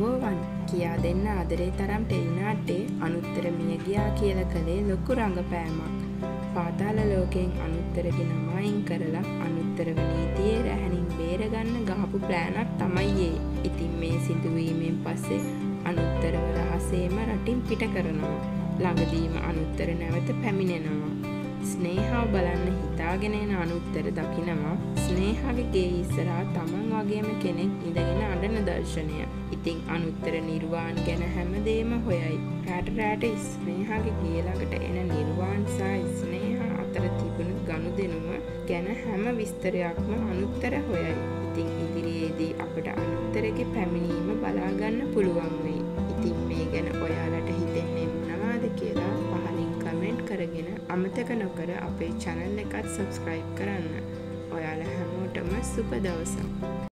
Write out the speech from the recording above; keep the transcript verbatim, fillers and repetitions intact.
බෝවන් කියා දෙන්න ආදරේ තරම් ටෙලිනාට්‍යයේ අනුත්තර මිය ගියා කියලා කලේ ලොකු රංගපෑමක්. පාතාල ලෝකයෙන් අනුත්තර ගෙනම අයින් කරලා අනුත්තරව නීතියේ රැහණින් බේරගන්න ගහපු ප්ලෑනක් තමයි ඒ. ඉතින් මේ සිදුවීමෙන් පස්සේ අනුත්තරව රහසේම රටින් පිට කරනවා. ළඟදීම අනුත්තර නැවත පැමිණෙනවා. ස්නේහා බලන්න හිතාගෙන එන අනුත්තර දකිනවා ස්නේහාගේ ගේ ඉස්සරහා තමන් වගේම කෙනෙක් ඉඳගෙන අඬන දර්ශනය. ඉතින් අනුත්තර නිර්වාන් ගැන හැමදේම හොයයි. රැට රැට ස්නේහාගේ ගේ ළඟට එන නිර්වාන් සහ ස්නේහා අතර තිබුණු ගනුදෙනුම ගැන හැම විස්තරයක්ම අනුත්තර හොයයි. ඉතින් ඉදිරියේදී අපට අනුත්තරගේ පැමිණීම බලා ගන්න පුළුවන් වෙයි. ඉතින් මේ ගැන ඔයාලට හිතෙන්නේ මොනවාද කියලා පහලින් කමෙන්ට් කරගෙන අමතක නොකර අපේ channel එකත් subscribe කරන්න. ඔයාලා හැමෝටම සුබ දවසක්.